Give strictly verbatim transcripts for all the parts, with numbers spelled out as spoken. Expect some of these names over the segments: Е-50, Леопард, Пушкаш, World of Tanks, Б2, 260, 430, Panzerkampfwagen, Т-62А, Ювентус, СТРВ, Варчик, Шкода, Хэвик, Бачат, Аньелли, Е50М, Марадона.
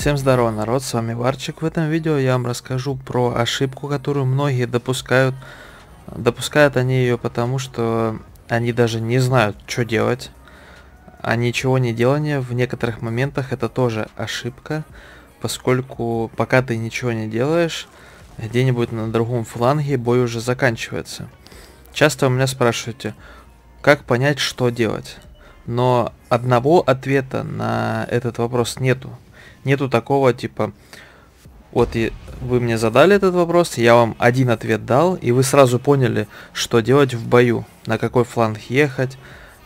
Всем здорово, народ, с вами Варчик. В этом видео я вам расскажу про ошибку, которую многие допускают. Допускают они ее потому, что они даже не знают, что делать. А ничего не делание в некоторых моментах это тоже ошибка, поскольку пока ты ничего не делаешь, где-нибудь на другом фланге бой уже заканчивается. Часто у меня спрашиваете, как понять, что делать? Но одного ответа на этот вопрос нету. Нету такого типа, вот и вы мне задали этот вопрос, я вам один ответ дал, и вы сразу поняли, что делать в бою, на какой фланг ехать,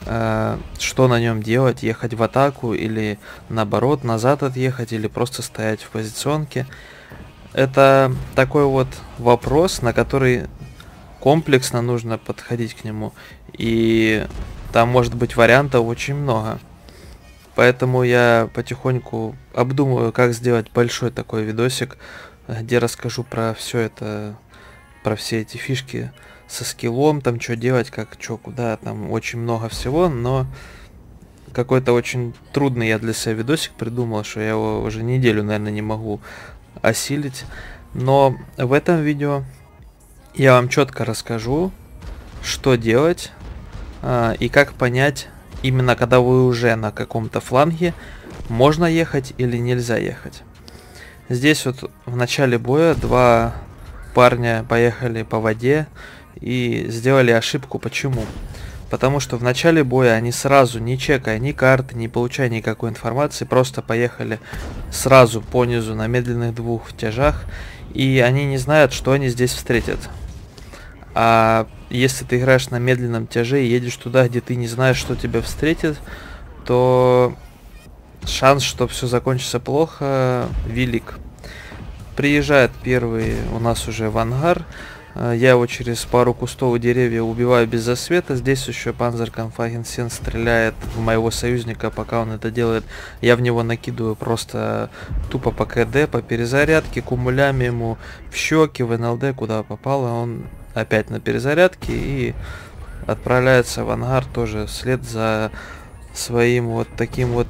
э, что на нем делать, ехать в атаку или наоборот назад отъехать, или просто стоять в позиционке. Это такой вот вопрос, на который комплексно нужно подходить к нему, и там может быть вариантов очень много. Поэтому я потихоньку обдумываю, как сделать большой такой видосик, где расскажу про все это, про все эти фишки со скиллом, там что делать, как, что, куда, там очень много всего, но какой-то очень трудный я для себя видосик придумал, что я его уже неделю, наверное, не могу осилить. Но в этом видео я вам четко расскажу, что делать и как понять, именно когда вы уже на каком-то фланге, можно ехать или нельзя ехать. Здесь вот в начале боя два парня поехали по воде и сделали ошибку. Почему? Потому что в начале боя они сразу, не чекая ни карты, не получая никакой информации, просто поехали сразу по низу на медленных двух тяжах. И они не знают, что они здесь встретят. А если ты играешь на медленном тяже и едешь туда, где ты не знаешь, что тебя встретит, то шанс, что все закончится плохо, велик. Приезжает первый у нас уже в ангар. Я его через пару кустов и деревьев убиваю без засвета. Здесь еще Panzerkampfwagen стреляет в моего союзника, пока он это делает. Я в него накидываю просто тупо по КД, по перезарядке, кумулями ему в щеки, в НЛД, куда попало. Он опять на перезарядке и отправляется в ангар тоже вслед за своим вот таким вот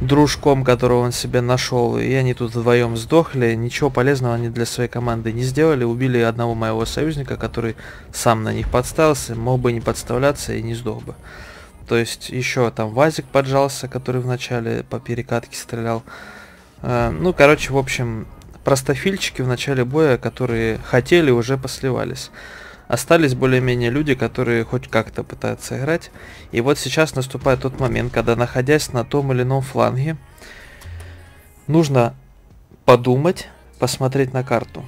дружком, которого он себе нашел. И они тут вдвоем сдохли. Ничего полезного они для своей команды не сделали. Убили одного моего союзника, который сам на них подставился. Мог бы не подставляться и не сдох бы. То есть еще там Вазик поджался, который вначале по перекатке стрелял. Ну, короче, в общем, простофильчики в начале боя, которые хотели, уже посливались. Остались более-менее люди, которые хоть как-то пытаются играть. И вот сейчас наступает тот момент, когда, находясь на том или ином фланге, нужно подумать, посмотреть на карту.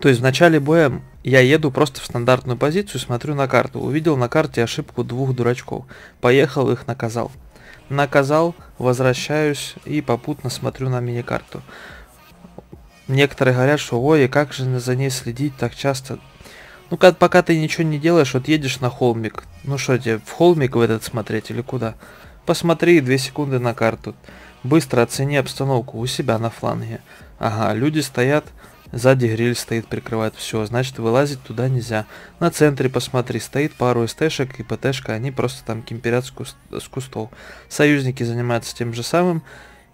То есть в начале боя я еду просто в стандартную позицию, смотрю на карту. Увидел на карте ошибку двух дурачков. Поехал, их наказал. Наказал, возвращаюсь и попутно смотрю на мини-карту. Некоторые говорят, что ой, как же за ней следить так часто. Ну, как, пока ты ничего не делаешь, вот едешь на холмик. Ну что тебе, в холмик в этот смотреть или куда? Посмотри две секунды на карту. Быстро оцени обстановку у себя на фланге. Ага, люди стоят, сзади гриль стоит, прикрывает. Все, значит вылазить туда нельзя. На центре посмотри, стоит пару СТшек и ПТшка, они просто там кемперят с, куст, с кустов. Союзники занимаются тем же самым.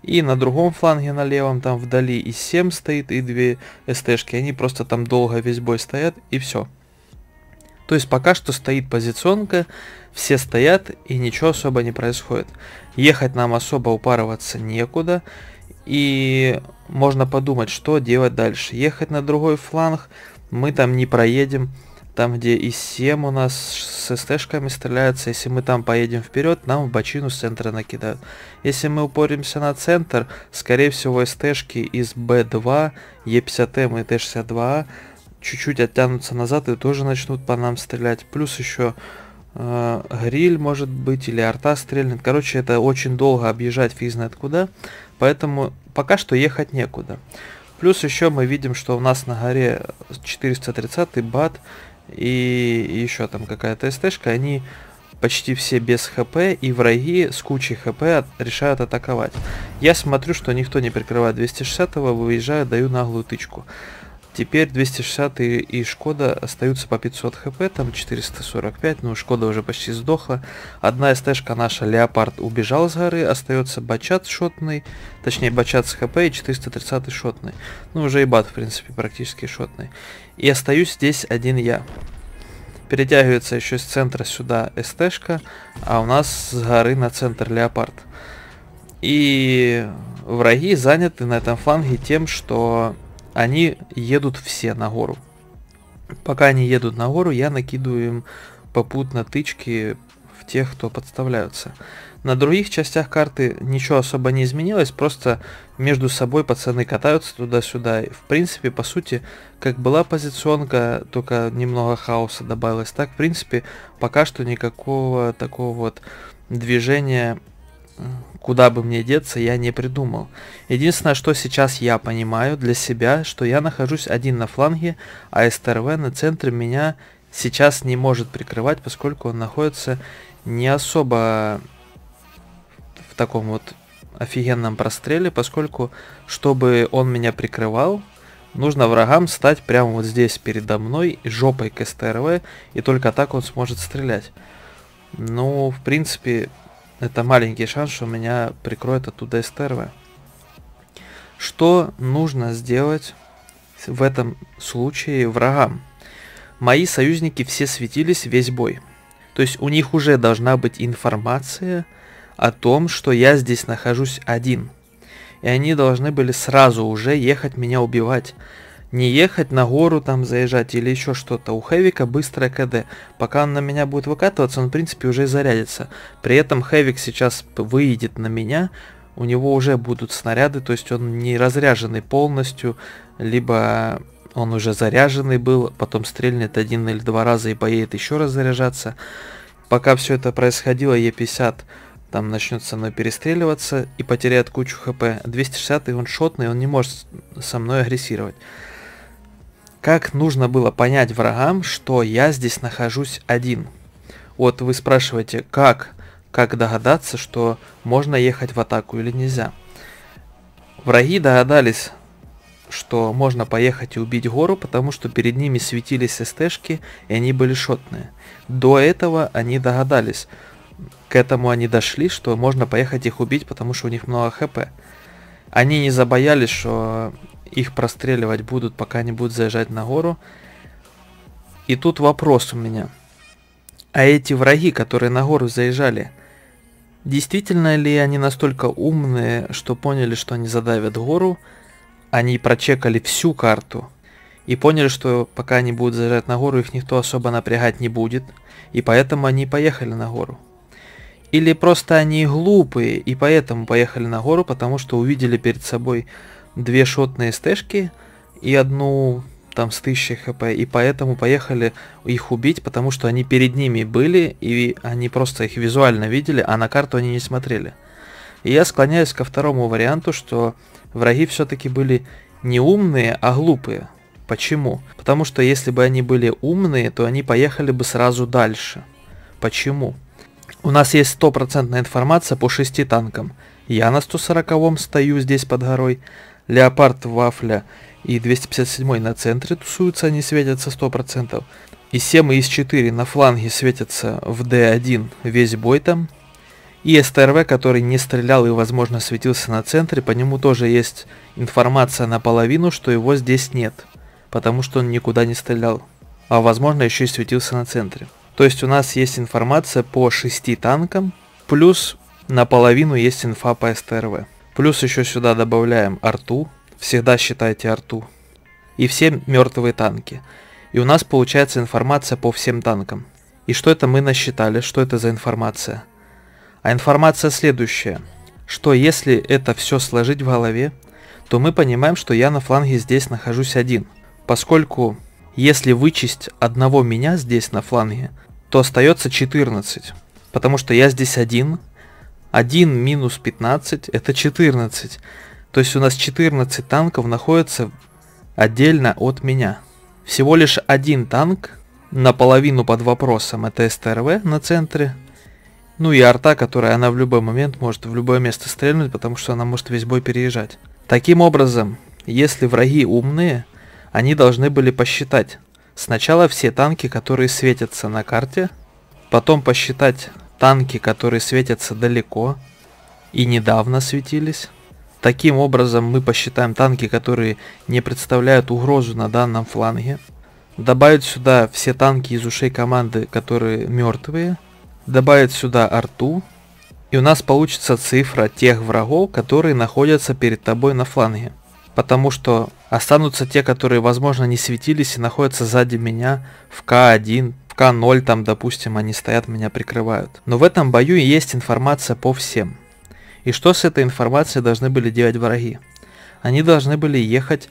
И на другом фланге, на левом, там вдали И С семь стоит, и две СТшки. Они просто там долго весь бой стоят, и все. То есть пока что стоит позиционка, все стоят, и ничего особо не происходит. Ехать нам особо упарываться некуда, и можно подумать, что делать дальше. Ехать на другой фланг мы там не проедем. Там, где И С семь у нас с СТшками стреляется, если мы там поедем вперед, нам в бочину с центра накидают. Если мы упоримся на центр, скорее всего СТшки из Б два, Е пятьдесят М и Т шестьдесят два А чуть-чуть оттянутся назад и тоже начнут по нам стрелять. Плюс еще э, гриль может быть или арта стрельнет. Короче, это очень долго объезжать, фиг знает куда. Поэтому пока что ехать некуда. Плюс еще мы видим, что у нас на горе четыреста тридцать бат. И еще там какая-то СТшка, они почти все без ХП, и враги с кучей ХП от, решают атаковать. Я смотрю, что никто не прикрывает двести шестьдесят, выезжаю, даю наглую тычку. Теперь двести шестьдесят и, и Шкода остаются по пятьсот хп, там четыреста сорок пять, но Шкода уже почти сдохла. Одна СТ-шка наша, Леопард, убежал с горы, остается Бачат шотный, точнее Бачат с хп и четыреста тридцать шотный. Ну уже и бат, в принципе, практически шотный. И остаюсь здесь один я. Перетягивается еще с центра сюда СТ-шка, а у нас с горы на центр Леопард. И враги заняты на этом фланге тем, что... Они едут все на гору. Пока они едут на гору, я накидываю им попутно тычки в тех, кто подставляются. На других частях карты ничего особо не изменилось, просто между собой пацаны катаются туда-сюда. В принципе, по сути, как была позиционка, только немного хаоса добавилось. Так, в принципе, пока что никакого такого вот движения... Куда бы мне деться, я не придумал. Единственное, что сейчас я понимаю для себя, что я нахожусь один на фланге, а СТРВ на центре меня сейчас не может прикрывать, поскольку он находится не особо в таком вот офигенном простреле, поскольку, чтобы он меня прикрывал, нужно врагам стать прямо вот здесь передо мной, жопой к СТРВ, и только так он сможет стрелять. Ну, в принципе... Это маленький шанс, что меня прикроет оттуда СТРВ. Что нужно сделать в этом случае врагам? Мои союзники все светились весь бой. То есть у них уже должна быть информация о том, что я здесь нахожусь один. И они должны были сразу уже ехать меня убивать. Не ехать на гору там заезжать или еще что-то. У Хэвика быстрое КД. Пока он на меня будет выкатываться, он в принципе уже и зарядится. При этом Хэвик сейчас выйдет на меня, у него уже будут снаряды, то есть он не разряженный полностью, либо он уже заряженный был, потом стрельнет один или два раза и поедет еще раз заряжаться. Пока все это происходило, Е пятьдесят там начнет со мной перестреливаться и потеряет кучу хп. двести шестьдесят, и он шотный, он не может со мной агрессировать. Как нужно было понять врагам, что я здесь нахожусь один? Вот вы спрашиваете, как, как догадаться, что можно ехать в атаку или нельзя? Враги догадались, что можно поехать и убить гору, потому что перед ними светились СТ-шки, и они были шотные. До этого они догадались, к этому они дошли, что можно поехать их убить, потому что у них много хп. Они не забоялись, что... Их простреливать будут, пока они будут заезжать на гору. И тут вопрос у меня. А эти враги, которые на гору заезжали, действительно ли они настолько умные, что поняли, что они задавят гору? Они прочекали всю карту и поняли, что пока они будут заезжать на гору, их никто особо напрягать не будет. И поэтому они поехали на гору. Или просто они глупые и поэтому поехали на гору, потому что увидели перед собой... две шотные стэшки и одну там с тысячи хп, и поэтому поехали их убить, потому что они перед ними были, и они просто их визуально видели, а на карту они не смотрели. И я склоняюсь ко второму варианту, что враги все-таки были не умные, а глупые. Почему? Потому что если бы они были умные, то они поехали бы сразу дальше. Почему? У нас есть стопроцентная информация по шести танкам. Я на сто сороковом стою здесь под горой. Леопард, Вафля и двести пятьдесят седьмой на центре тусуются, они светятся сто процентов. И Е семь и И С четыре на фланге светятся в Д один весь бой там. И СТРВ, который не стрелял и, возможно, светился на центре, по нему тоже есть информация наполовину, что его здесь нет. Потому что он никуда не стрелял. А, возможно, еще и светился на центре. То есть у нас есть информация по шести танкам, плюс наполовину есть инфа по СТРВ. Плюс еще сюда добавляем арту, всегда считайте арту, и все мертвые танки. И у нас получается информация по всем танкам. И что это мы насчитали, что это за информация? А информация следующая, что если это все сложить в голове, то мы понимаем, что я на фланге здесь нахожусь один. Поскольку если вычесть одного меня здесь на фланге, то остается четырнадцать, потому что я здесь один. один минус пятнадцать это четырнадцать. То есть у нас четырнадцать танков находится отдельно от меня. Всего лишь один танк наполовину под вопросом, это СТРВ на центре. Ну и арта, которая она в любой момент может в любое место стрельнуть, потому что она может весь бой переезжать. Таким образом, если враги умные, они должны были посчитать сначала все танки, которые светятся на карте, потом посчитать танки, которые светятся далеко и недавно светились. Таким образом мы посчитаем танки, которые не представляют угрозу на данном фланге. Добавить сюда все танки из ушей команды, которые мертвые. Добавить сюда арту. И у нас получится цифра тех врагов, которые находятся перед тобой на фланге. Потому что останутся те, которые, возможно, не светились и находятся сзади меня в ка один, в ка ноль, там, допустим, они стоят, меня прикрывают. Но в этом бою есть информация по всем. И что с этой информацией должны были делать враги? Они должны были ехать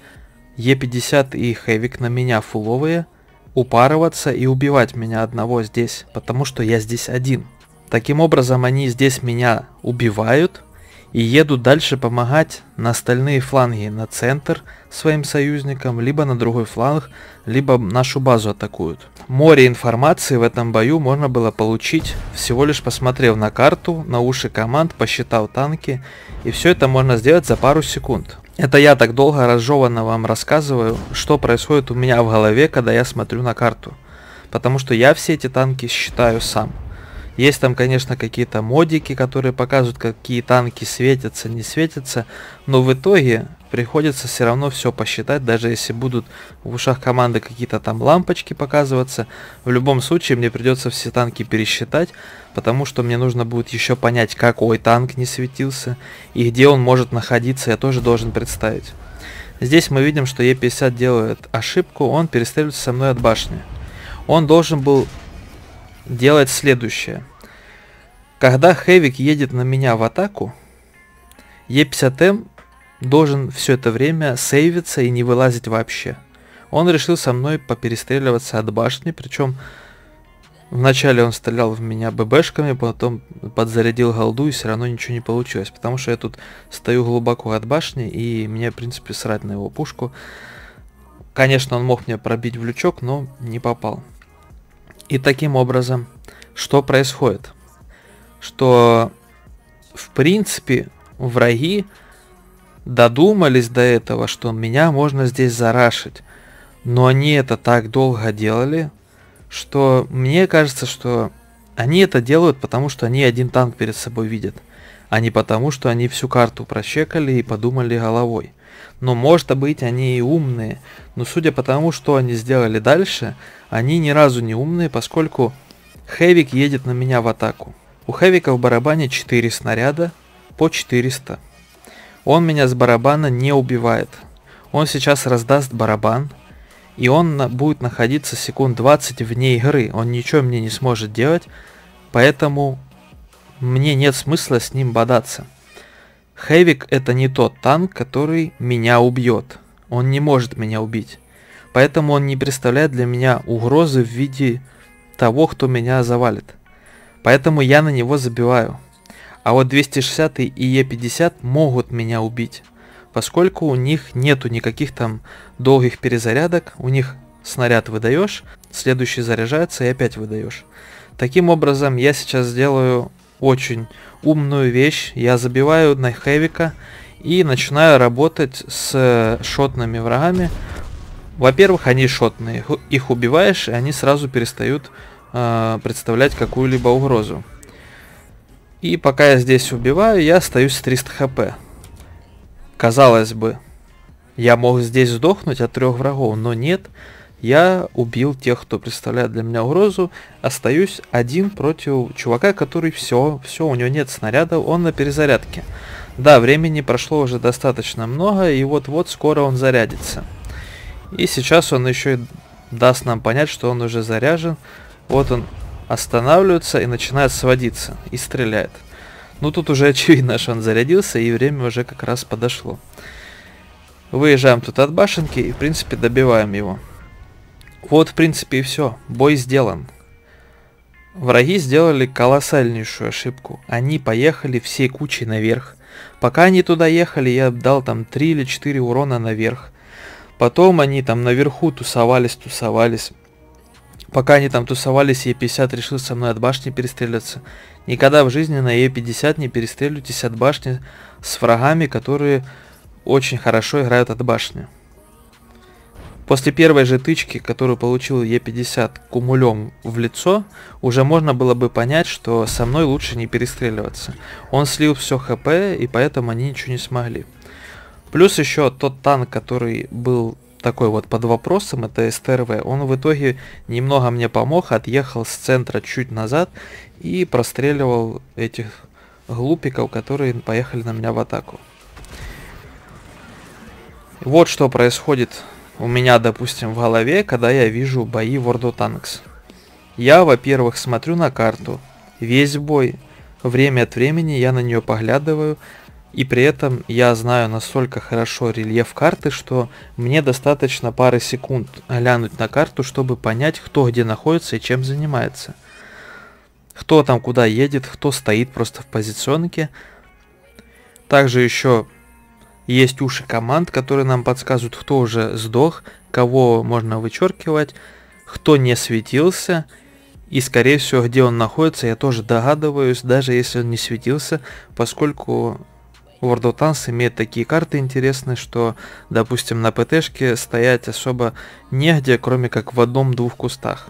е пятьдесят и Хэвик на меня фуловые, упарываться и убивать меня одного здесь, потому что я здесь один. Таким образом, они здесь меня убивают и едут дальше помогать на остальные фланги, на центр своим союзникам, либо на другой фланг, либо нашу базу атакуют. Море информации в этом бою можно было получить, всего лишь посмотрев на карту, на уши команд, посчитав танки. И все это можно сделать за пару секунд. Это я так долго разжеванно вам рассказываю, что происходит у меня в голове, когда я смотрю на карту. Потому что я все эти танки считаю сам. Есть там, конечно, какие-то модики, которые показывают, какие танки светятся, не светятся. Но в итоге приходится все равно все посчитать, даже если будут в ушах команды какие-то там лампочки показываться. В любом случае мне придется все танки пересчитать, потому что мне нужно будет еще понять, какой танк не светился и где он может находиться, я тоже должен представить. Здесь мы видим, что е пятьдесят делает ошибку, он перестреливается со мной от башни. Он должен был делать следующее. Когда Хэвик едет на меня в атаку, е пятьдесят эм должен все это время сейвиться и не вылазить вообще. Он решил со мной поперестреливаться от башни, причем вначале он стрелял в меня ББшками, потом подзарядил голду и все равно ничего не получилось, потому что я тут стою глубоко от башни и мне, в принципе, срать на его пушку. Конечно, он мог меня пробить в лючок, но не попал. И таким образом, что происходит? Что, в принципе, враги додумались до этого, что меня можно здесь зарашить. Но они это так долго делали, что мне кажется, что они это делают, потому что они один танк перед собой видят. А не потому, что они всю карту прочекали и подумали головой. Но, может быть, они и умные. Но судя по тому, что они сделали дальше, они ни разу не умные, поскольку Хэвик едет на меня в атаку. У Хэвика в барабане четыре снаряда по четыреста. Он меня с барабана не убивает. Он сейчас раздаст барабан. И он будет находиться секунд двадцать вне игры. Он ничего мне не сможет делать. Поэтому мне нет смысла с ним бодаться. Хэвик это не тот танк, который меня убьет. Он не может меня убить. Поэтому он не представляет для меня угрозы в виде того, кто меня завалит. Поэтому я на него забиваю. А вот двести шестьдесят и е пятьдесят могут меня убить. Поскольку у них нету никаких там долгих перезарядок. У них снаряд выдаешь, следующий заряжается и опять выдаешь. Таким образом я сейчас сделаю очень умную вещь. Я забиваю на Хэвика и начинаю работать с шотными врагами. Во-первых, они шотные. Их убиваешь, и они сразу перестают э, представлять какую-либо угрозу. И пока я здесь убиваю, я остаюсь с тремястами хп. Казалось бы, я мог здесь сдохнуть от трех врагов, но нет. Я убил тех, кто представляет для меня угрозу. Остаюсь один против чувака, который все, все, у него нет снарядов, он на перезарядке. Да, времени прошло уже достаточно много, и вот-вот скоро он зарядится. И сейчас он еще и даст нам понять, что он уже заряжен. Вот он останавливается и начинает сводиться, и стреляет. Ну тут уже очевидно, что он зарядился, и время уже как раз подошло. Выезжаем тут от башенки и, в принципе, добиваем его. Вот, в принципе, и все. Бой сделан. Враги сделали колоссальнейшую ошибку. Они поехали всей кучей наверх. Пока они туда ехали, я дал там три или четыре урона наверх. Потом они там наверху тусовались, тусовались. Пока они там тусовались, е пятьдесят решил со мной от башни перестреляться. Никогда в жизни на е пятьдесят не перестреливайтесь от башни с врагами, которые очень хорошо играют от башни. После первой же тычки, которую получил Е пятьдесят кумулем в лицо, уже можно было бы понять, что со мной лучше не перестреливаться. Он слил все ХП, и поэтому они ничего не смогли. Плюс еще тот танк, который был такой вот под вопросом, это СТРВ, он в итоге немного мне помог, отъехал с центра чуть назад и простреливал этих глупиков, которые поехали на меня в атаку. Вот что происходит у меня, допустим, в голове, когда я вижу бои World of Tanks. Я, во-первых, смотрю на карту, весь бой, время от времени я на нее поглядываю, и при этом я знаю настолько хорошо рельеф карты, что мне достаточно пары секунд глянуть на карту, чтобы понять, кто где находится и чем занимается. Кто там куда едет, кто стоит просто в позиционке. Также еще есть уши команд, которые нам подсказывают, кто уже сдох, кого можно вычеркивать, кто не светился. И скорее всего, где он находится, я тоже догадываюсь, даже если он не светился, поскольку World of Tanks имеет такие карты интересные, что, допустим, на ПТшке стоять особо негде, кроме как в одном-двух кустах.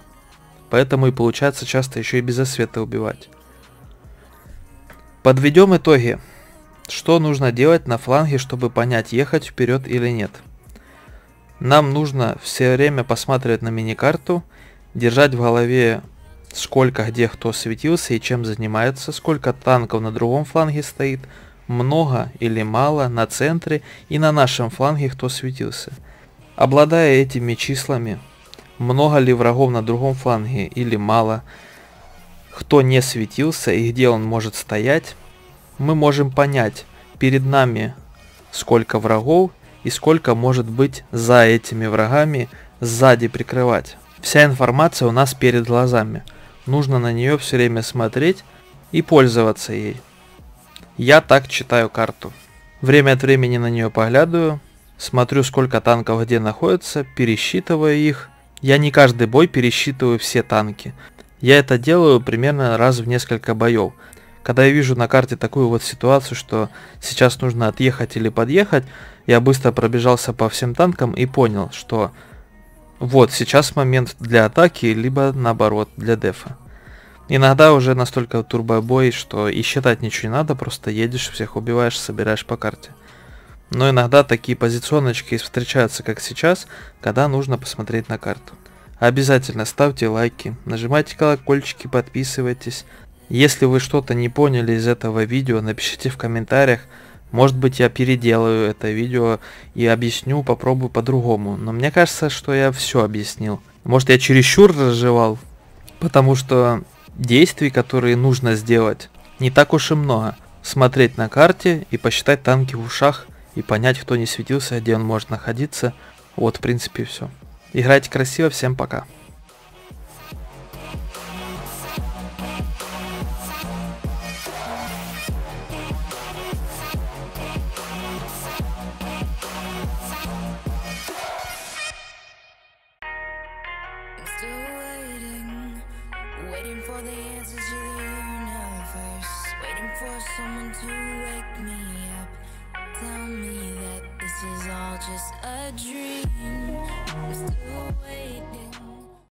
Поэтому и получается часто еще и без освета убивать. Подведем итоги. Что нужно делать на фланге, чтобы понять, ехать вперед или нет. Нам нужно все время посматривать на миникарту, держать в голове, сколько где кто светился и чем занимается, сколько танков на другом фланге стоит, много или мало на центре и на нашем фланге кто светился. Обладая этими числами, много ли врагов на другом фланге или мало, кто не светился и где он может стоять, мы можем понять, перед нами сколько врагов и сколько может быть за этими врагами сзади прикрывать. Вся информация у нас перед глазами. Нужно на нее все время смотреть и пользоваться ей. Я так читаю карту. Время от времени на нее поглядываю, смотрю, сколько танков где находится, пересчитываю их. Я не каждый бой пересчитываю все танки. Я это делаю примерно раз в несколько боев. Когда я вижу на карте такую вот ситуацию, что сейчас нужно отъехать или подъехать, я быстро пробежался по всем танкам и понял, что вот сейчас момент для атаки, либо наоборот для дефа. Иногда уже настолько турбобой, что и считать ничего не надо, просто едешь, всех убиваешь, собираешь по карте. Но иногда такие позиционочки встречаются, как сейчас, когда нужно посмотреть на карту. Обязательно ставьте лайки, нажимайте колокольчики, подписывайтесь. Если вы что-то не поняли из этого видео, напишите в комментариях. Может быть, я переделаю это видео и объясню, попробую по-другому. Но мне кажется, что я все объяснил. Может, я чересчур разжевал, потому что действий, которые нужно сделать, не так уж и много. Смотреть на карте и посчитать танки в ушах, и понять, кто не светился, где он может находиться. Вот, в принципе, все. Играйте красиво, всем пока. Waiting for the answers to the universe, waiting for someone to wake me up, tell me that this is all just a dream.